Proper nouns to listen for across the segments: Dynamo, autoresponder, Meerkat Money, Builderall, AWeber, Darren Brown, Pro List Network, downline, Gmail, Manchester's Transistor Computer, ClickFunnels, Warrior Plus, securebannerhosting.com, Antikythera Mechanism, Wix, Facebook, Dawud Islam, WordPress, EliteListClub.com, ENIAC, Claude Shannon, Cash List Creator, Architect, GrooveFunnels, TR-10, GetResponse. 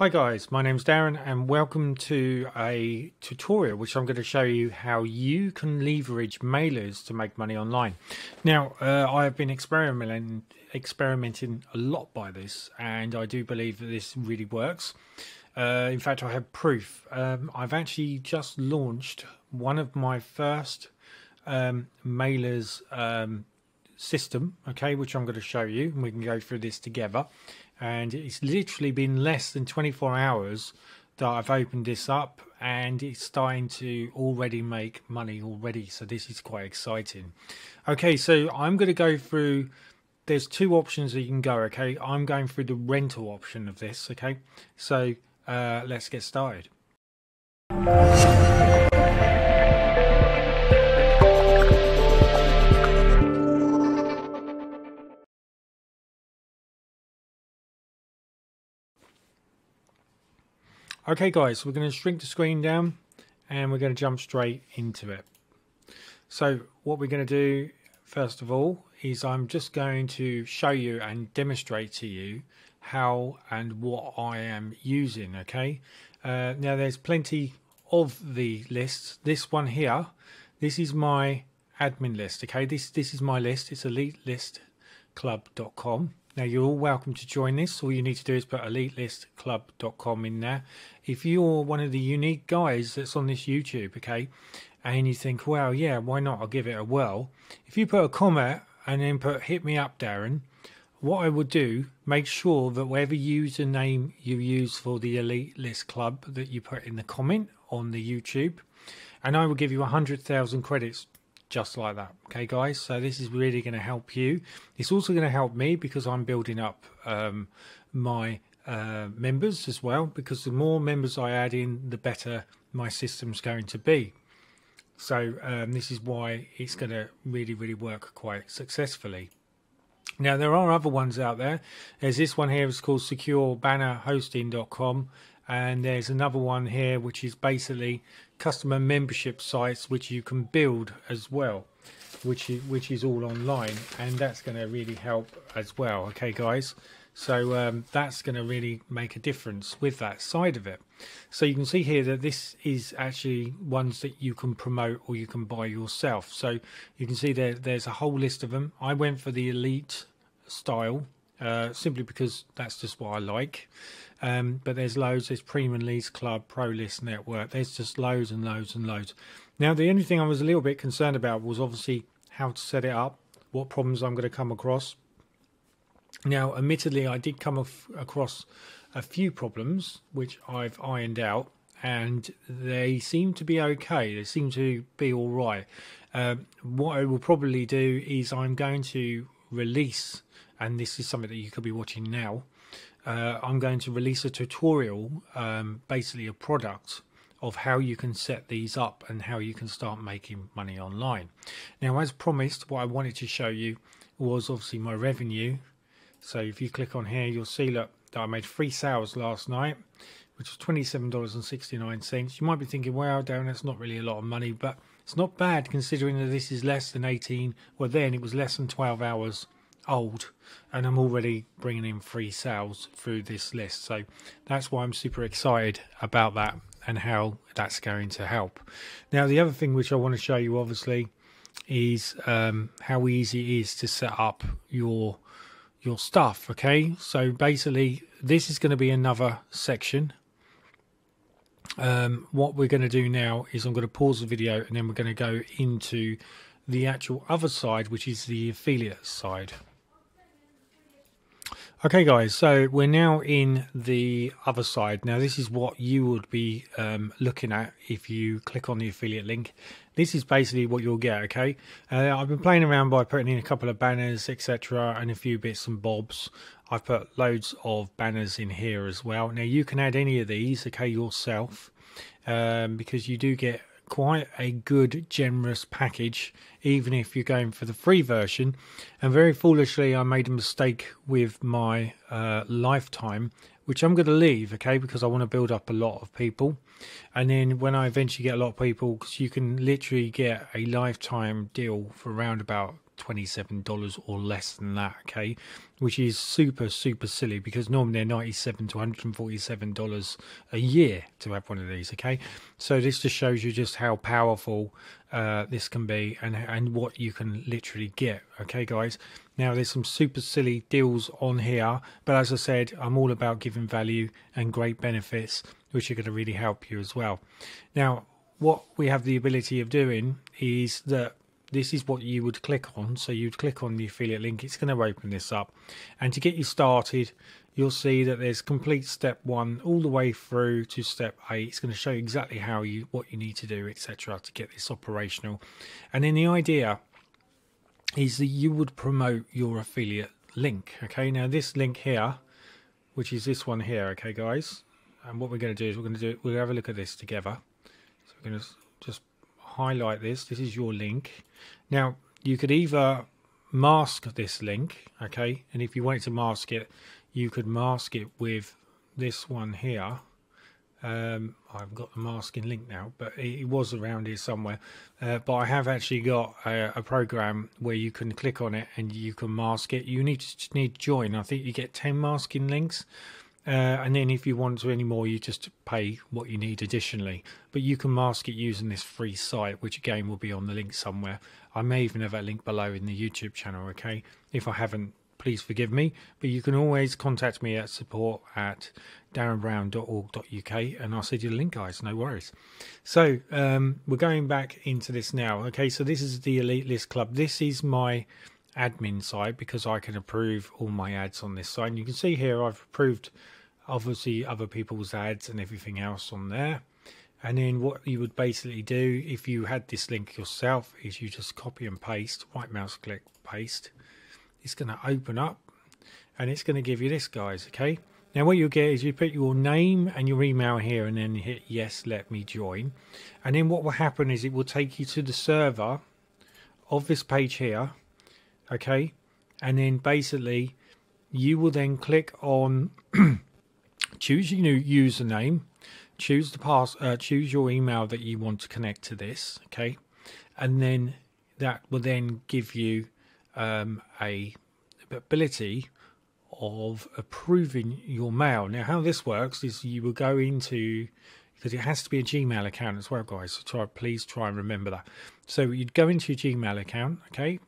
Hi guys, my name's Darren and welcome to a tutorial which I'm going to show you how you can leverage mailers to make money online. Now I have been experimenting a lot by this and I do believe that this really works. In fact, I have proof. I've actually just launched one of my first mailers system, okay, which I'm going to show you and we can go through this together. And it's literally been less than 24 hours that I've opened this up and it's starting to already make money already. So this is quite exciting. Okay, so I'm going to go through, there's two options that you can go, okay? I'm going through the rental option of this, okay? So let's get started. Okay guys, we're going to shrink the screen down and we're going to jump straight into it. So what we're going to do first of all is I'm just going to show you and demonstrate to you how and what I am using, okay? Now there's plenty of the lists. This one here, this is my admin list, okay? This is my list. It's EliteListClub.com. Now you're all welcome to join this. All you need to do is put EliteListClub.com in there. If you're one of the unique guys that's on this YouTube, okay, and you think, well, yeah, why not? I'll give it a whirl. If you put a comment and then put hit me up, Darren, what I would do, make sure that whatever username you use for the Elite List Club that you put in the comment on the YouTube, and I will give you 100,000 credits. Just like that, okay guys? So this is really going to help you. It's also going to help me because I'm building up my members as well, because the more members I add in, the better my system's going to be. So this is why it's going to really work quite successfully. Now there are other ones out there. There's this one here, it's called securebannerhosting.com, and there's another one here which is basically customer membership sites which you can build as well, which is all online, and that's going to really help as well, okay guys? So that's going to really make a difference with that side of it. So you can see here that this is actually ones that you can promote or you can buy yourself. So you can see there's a whole list of them. I went for the elite style simply because that's just what I like. But there's loads. There's Premium Lease Club, Pro List Network. There's just loads and loads and loads. Now the only thing I was a little bit concerned about was obviously how to set it up, what problems I'm going to come across. Now, admittedly, I did come across a few problems, which I've ironed out, and they seem to be okay. They seem to be all right. What I will probably do is I'm going to release, and this is something that you could be watching now, I'm going to release a tutorial, basically a product of how you can set these up and how you can start making money online. Now, as promised, what I wanted to show you was obviously my revenue. So if you click on here, you'll see, look, that I made 3 sales last night, which was $27.69. You might be thinking, wow, Darren, that's not really a lot of money, but it's not bad considering that this is less than 18. Well, then it was less than 12 hours old, and I'm already bringing in 3 sales through this list. So that's why I'm super excited about that and how that's going to help. Now, the other thing which I want to show you, obviously, is how easy it is to set up your stuff, okay? So basically this is going to be another section. What we're going to do now is I'm going to pause the video and then we're going to go into the actual other side, which is the affiliate side. Okay guys, so we're now in the other side. Now this is what you would be looking at if you click on the affiliate link. This is basically what you'll get, okay? I've been playing around by putting in a couple of banners, etc., and a few bits and bobs. I've put loads of banners in here as well. Now you can add any of these, okay, yourself, because you do get quite a good generous package even if you're going for the free version. And very foolishly I made a mistake with my lifetime, which I'm going to leave, okay, because I want to build up a lot of people. And then when I eventually get a lot of people, because you can literally get a lifetime deal for around about $27 or less than that, okay, which is super silly, because normally they're $97 to $147 a year to have one of these, okay. So this just shows you just how powerful this can be, and what you can literally get, okay guys. Now there's some super silly deals on here, but as I said, I'm all about giving value and great benefits which are going to really help you as well. Now what we have the ability of doing is that this is what you would click on. So you'd click on the affiliate link, it's going to open this up, and to get you started, you'll see that there's complete step 1 all the way through to step 8. It's going to show you exactly how you, what you need to do, etc., to get this operational. And then the idea is that you would promote your affiliate link, okay. Now this link here, which is this one here, okay guys, and what we're going to do is we'll have a look at this together. So we're going to just highlight this. This is your link. Now you could either mask this link, okay, and if you wanted to mask it, you could mask it with this one here. I've got the masking link now, but it was around here somewhere, but I have actually got a program where you can click on it and you can mask it. You need to join. I think you get 10 masking links, and then if you want to anymore, you just pay what you need additionally. But you can mask it using this free site, which again will be on the link somewhere. I may even have that link below in the YouTube channel, okay? If I haven't, please forgive me, but you can always contact me at support@darrenbrown.org.uk and I'll send you the link, guys, no worries. So we're going back into this now, okay. So this is the Elite List Club. This is my admin side, because I can approve all my ads on this side, and you can see here I've approved obviously other people's ads and everything else on there. And then what you would basically do if you had this link yourself is you just copy and paste, right mouse click, paste. It's going to open up and it's going to give you this, guys, okay. Now what you'll get is you put your name and your email here and then hit yes, let me join, and then what will happen is it will take you to the server of this page here, okay. And then basically you will then click on choose your new username, choose the choose your email that you want to connect to this, okay, and then that will then give you a ability of approving your mail. Now how this works is you will go into, because it has to be a Gmail account as well, guys, so please try and remember that. So you'd go into your Gmail account, okay,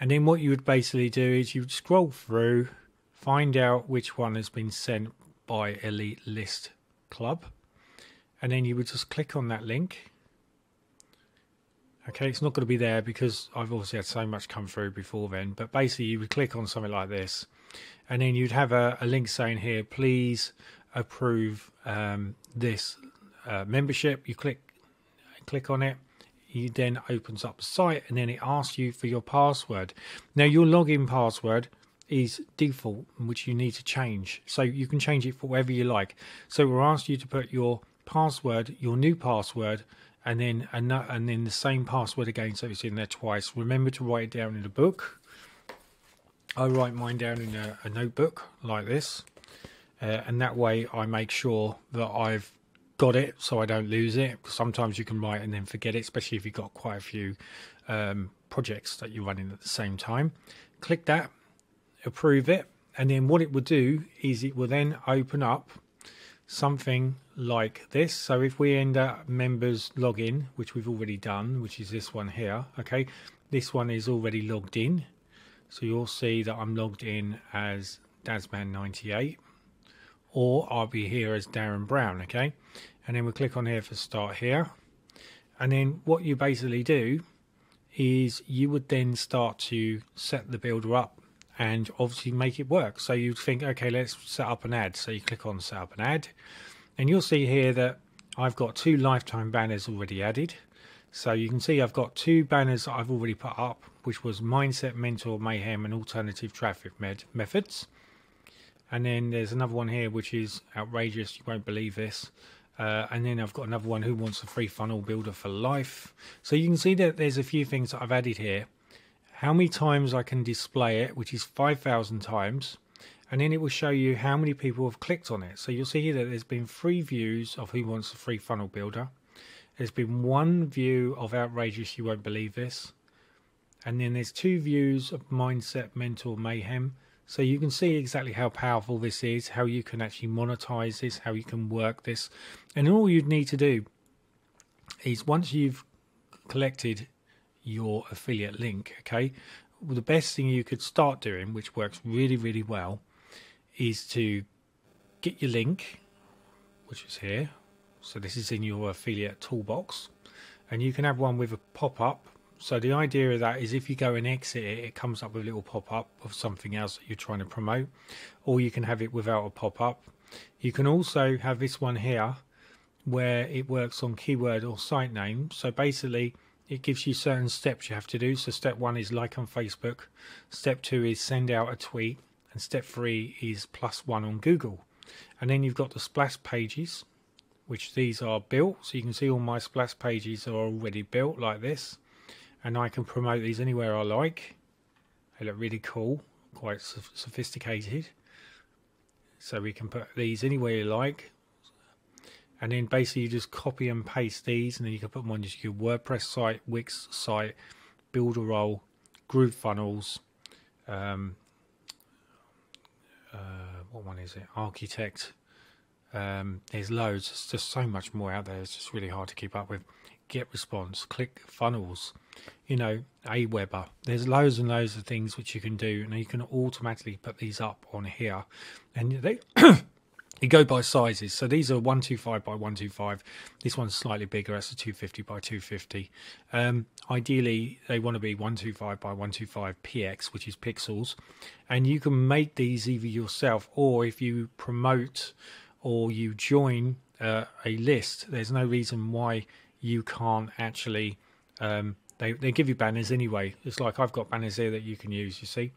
and then what you would basically do is you'd scroll through, find out which one has been sent by Elite List Club, and then you would just click on that link. Okay, it's not going to be there because I've obviously had so much come through before then, but basically you would click on something like this, and then you'd have a link saying here, please approve this membership. You click on it, you then opens up the site, and then it asks you for your password. Now your login password is default, which you need to change, so you can change it for whatever you like. So we'll ask you to put your password, your new password, and then the same password again, so it's in there twice. Remember to write it down in a book. I write mine down in a notebook like this, and that way I make sure that I've got it, so I don't lose it. Sometimes you can write and then forget it, especially if you've got quite a few projects that you're running at the same time. Click that, approve it, and then what it will do is it will then open up something like this. So if we end up members login, which we've already done, which is this one here, okay, this one is already logged in, so you'll see that I'm logged in as Dasman98, or I'll be here as Darren Brown, okay. And then we'll click on here for start here, and then what you basically do is you would then start to set the builder up and obviously make it work. So you think, okay, let's set up an ad. So you click on set up an ad, and you'll see here that I've got 2 lifetime banners already added. So you can see I've got 2 banners that I've already put up, which was Mindset, Mentor, Mayhem and Alternative Traffic Methods. And then there's another one here which is outrageous, you won't believe this. And then I've got another one, who wants a free funnel builder for life. So you can see that there's a few things that I've added here. How many times I can display it, which is 5,000 times, and then it will show you how many people have clicked on it. So you'll see here that there's been 3 views of Who Wants a Free Funnel Builder, there's been 1 view of Outrageous, You Won't Believe This, And then there's two views of Mindset Mental Mayhem. So you can see exactly how powerful this is, how you can actually monetize this, how you can work this. And all you'd need to do is once you've collected your affiliate link, okay, well, the best thing you could start doing, which works really, really well, is to get your link, which is here. So this is in your affiliate toolbox, and you can have one with a pop-up. So the idea of that is if you go and exit it, it comes up with a little pop-up of something else that you're trying to promote, or you can have it without a pop-up. You can also have this one here where it works on keyword or site name. So basically it gives you certain steps you have to do. So step one is like on Facebook, step two is send out a tweet, and step three is +1 on Google. And then you've got the splash pages, which these are built. So you can see all my splash pages are already built like this. And I can promote these anywhere I like. They look really cool, quite sophisticated. So we can put these anywhere you like. And then basically you just copy and paste these, and then you can put them on your WordPress site, Wix site, Builderall, GrooveFunnels, what one is it? Architect. There's loads. There's just so much more out there. It's just really hard to keep up with. GetResponse, ClickFunnels, you know, AWeber. There's loads and loads of things which you can do, and you can automatically put these up on here, and they go by sizes. So these are 125 by 125. This one's slightly bigger. That's a 250 by 250. Ideally, they want to be 125 by 125 px, which is pixels, and you can make these either yourself, or if you promote or you join a list, there's no reason why you can't actually they give you banners anyway. It's like I've got banners here that you can use, you see.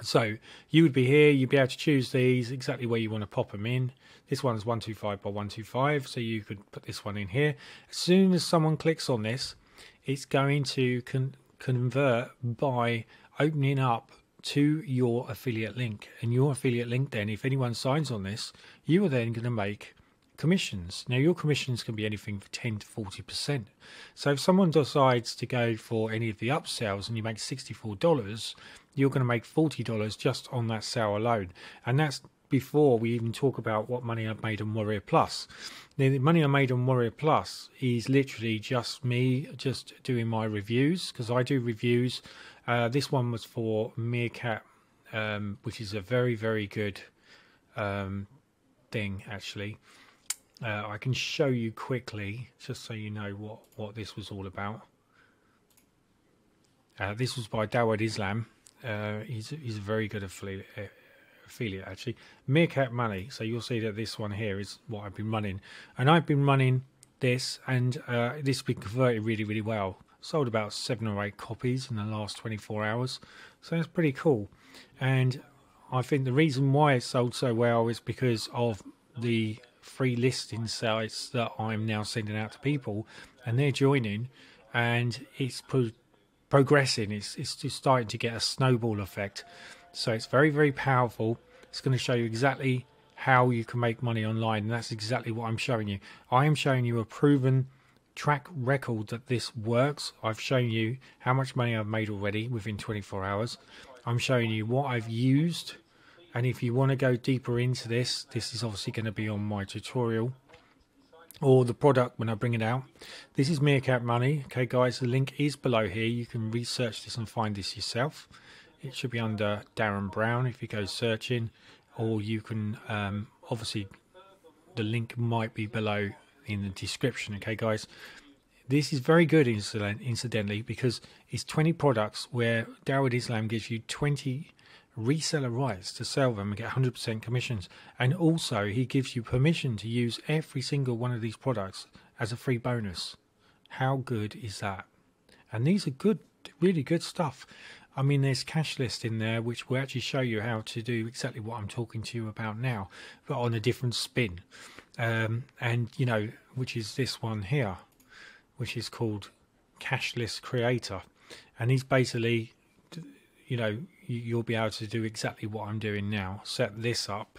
So you would be here, you'd be able to choose these exactly where you want to pop them in. This one's 125 by 125, so you could put this one in here. As soon as someone clicks on this, it's going to convert by opening up to your affiliate link, and your affiliate link, then if anyone signs on this, you are then going to make commissions. Now your commissions can be anything from 10 to 40%. So if someone decides to go for any of the upsells and you make $64, you're going to make $40 just on that sale alone. And that's before we even talk about what money I've made on Warrior Plus. Now, the money I made on Warrior Plus is literally just me just doing my reviews, because I do reviews. This one was for Meerkat, which is a very, very good thing actually. I can show you quickly, just so you know what this was all about. This was by Dawud Islam. He's a very good affiliate actually. Meerkat Money. So you'll see that this one here is what I've been running. And I've been running this, and this has been converted really, really well. Sold about 7 or 8 copies in the last 24 hours. So that's pretty cool. And I think the reason why it sold so well is because of the free listing sites that I'm now sending out to people, and they're joining, and it's progressing. It's just starting to get a snowball effect. So it's very, very powerful. It's going to show you exactly how you can make money online, and that's exactly what I'm showing you. I am showing you a proven track record that this works. I've shown you how much money I've made already within 24 hours. I'm showing you what I've used. And if you want to go deeper into this, this is obviously going to be on my tutorial or the product when I bring it out. This is Meerkat Money. Okay, guys, the link is below here. You can research this and find this yourself. It should be under Darren Brown if you go searching, or you can obviously the link might be below in the description. Okay, guys, this is very good incidentally, because it's 20 products where Dawud Islam gives you 20 reseller rights to sell them and get 100% commissions, and also he gives you permission to use every single one of these products as a free bonus. How good is that? And these are good, really good stuff. I mean, there's Cash List in there, which will actually show you how to do exactly what I'm talking to you about now, but on a different spin, and you know, which is this one here, which is called Cash List Creator, and he's basically, you know, you'll be able to do exactly what I'm doing now. Set this up,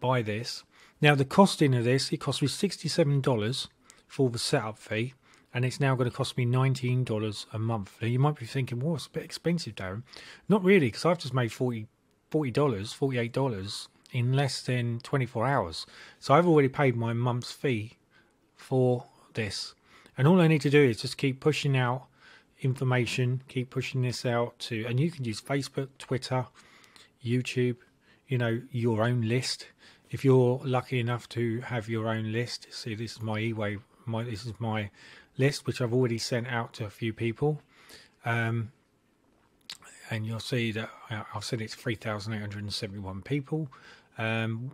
buy this. Now the costing of this, it costs me $67 for the setup fee, and it's now going to cost me $19 a month. Now you might be thinking, well, it's a bit expensive, Darren. Not really, because I've just made $48 in less than 24 hours. So I've already paid my month's fee for this. And all I need to do is just keep pushing out information, keep pushing this out to, and you can use Facebook, Twitter, YouTube, you know, your own list. If you're lucky enough to have your own list, see, this is my eWay, this is my list, which I've already sent out to a few people. And you'll see that I've sent it to 3,871 people,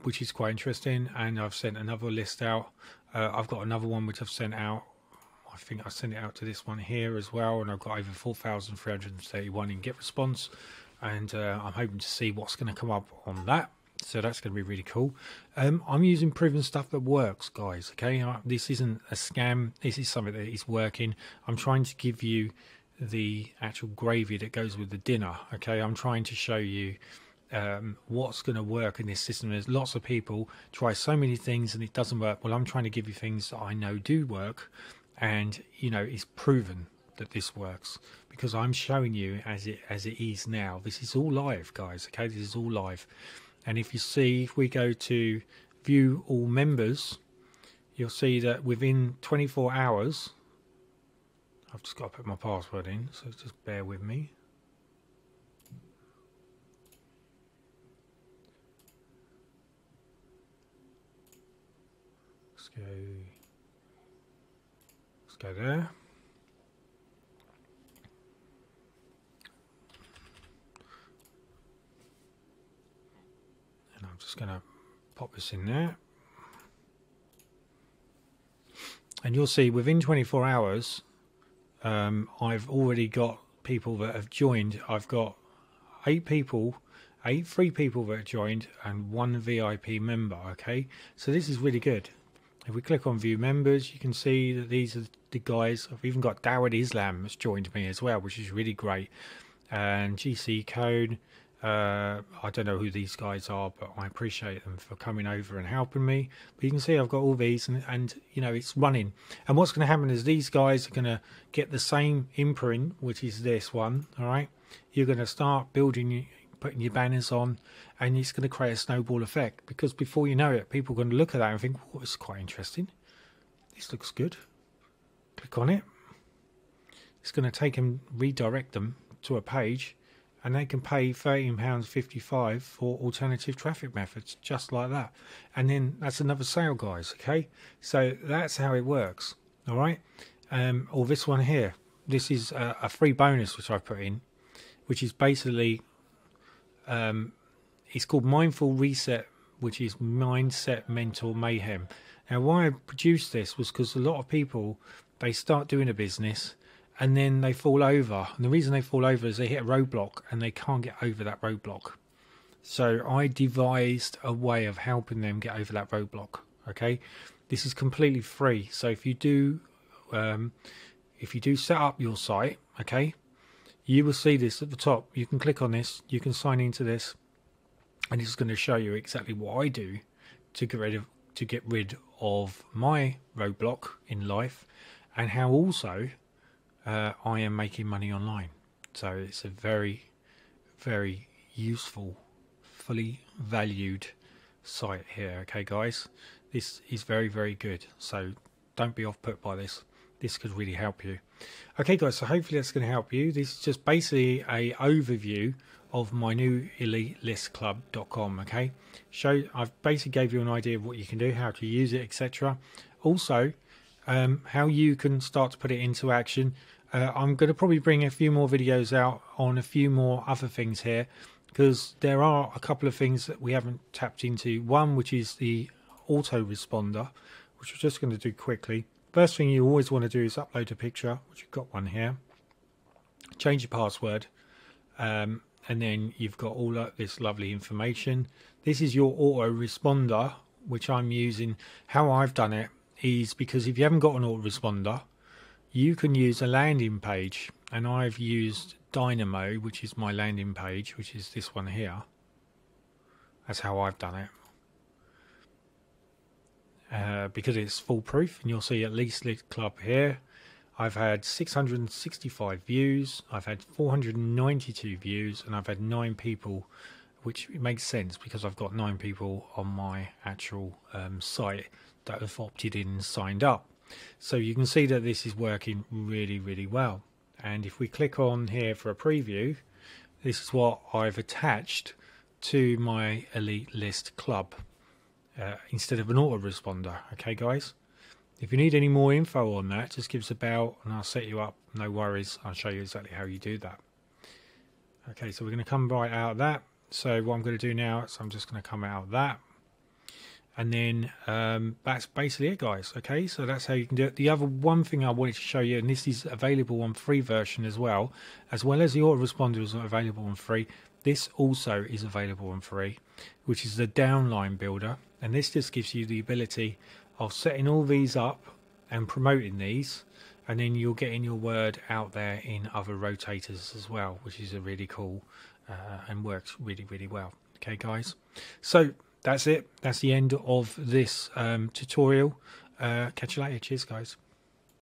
which is quite interesting. And I've sent another list out. I've got another one which I've sent out. I think I sent it out to this one here as well. And I've got over 4,331 in GetResponse. And I'm hoping to see what's going to come up on that. So that's going to be really cool. I'm using proven stuff that works, guys. Okay, this isn't a scam. This is something that is working. I'm trying to give you the actual gravy that goes with the dinner. Okay, I'm trying to show you what's going to work in this system. There's lots of people try so many things and it doesn't work. Well, I'm trying to give you things that I know do work, and you know it's proven that this works, because I'm showing you as it is now. This is all live, guys. Okay, this is all live. And if you see, if we go to view all members, you'll see that within 24 hours, I've just got to put my password in, so just bear with me. Let's go there. And I'm just going to pop this in there. And you'll see within 24 hours, I've already got people that have joined. I've got eight free people that have joined and one VIP member. Okay, so this is really good. If we click on view members, you can see that these are the guys. I've even got Dawud Islam has joined me as well, which is really great. And GC Code, I don't know who these guys are, but I appreciate them for coming over and helping me. But you can see I've got all these, and you know it's running. And what's going to happen is these guys are going to get the same imprint, which is this one. All right, you're going to start building, putting your banners on, and it's going to create a snowball effect, because before you know it, people are going to look at that and think, oh, it's quite interesting, this looks good. Click on it. It's going to take them, redirect them to a page, and they can pay £13.55 for alternative traffic methods, just like that. And then that's another sale, guys. Okay, so that's how it works. All right, or this one here, this is a free bonus which I put in, which is basically it's called Mindful Reset, which is Mindset Mental Mayhem. Now, why I produced this was because a lot of people, they start doing a business and then they fall over, and the reason they fall over is they hit a roadblock and they can't get over that roadblock. So I devised a way of helping them get over that roadblock. Okay, this is completely free. So if you do set up your site, okay, you will see this at the top. You can click on this, you can sign into this, and it's going to show you exactly what I do to get rid of my roadblock in life, and how also I am making money online. So it's a very, very useful, fully valued site here. Okay, guys, this is very, very good. So don't be off put by this. This could really help you. Okay, guys, so hopefully that's going to help you. This is just basically a overview of my new EliteListClub.com. okay, I've basically gave you an idea of what you can do, how to use it, etc. Also how you can start to put it into action. I'm going to probably bring a few more videos out on a few more other things here, because there are a couple of things that we haven't tapped into. One, which is the autoresponder, which we're just going to do quickly. First thing you always want to do is upload a picture, which you've got one here. Change your password, and then you've got all of this lovely information. This is your autoresponder, which I'm using. How I've done it is because if you haven't got an autoresponder, you can use a landing page, and I've used Dynamo, which is my landing page, which is this one here. That's how I've done it. Because it's foolproof, and you'll see at least Elite Club here. I've had 665 views, I've had 492 views, and I've had 9 people, which makes sense because I've got 9 people on my actual site that have opted in and signed up. So you can see that this is working really, really well. And if we click on here for a preview, this is what I've attached to my Elite List Club instead of an autoresponder. Okay, guys, if you need any more info on that, just give us a bell and I'll set you up. No worries, I'll show you exactly how you do that. Okay, so we're going to come right out of that. So what I'm going to do now is I'm just going to come out of that. And then that's basically it, guys. Okay, so that's how you can do it. The other one thing I wanted to show you, and this is available on free version as well as the autoresponder is available on free, this also is available on free, which is the downline builder. And this just gives you the ability of setting all these up and promoting these, and then you're getting your word out there in other rotators as well, which is a really cool and works really, really well. Okay, guys, so that's it. That's the end of this tutorial. Catch you later. Cheers, guys.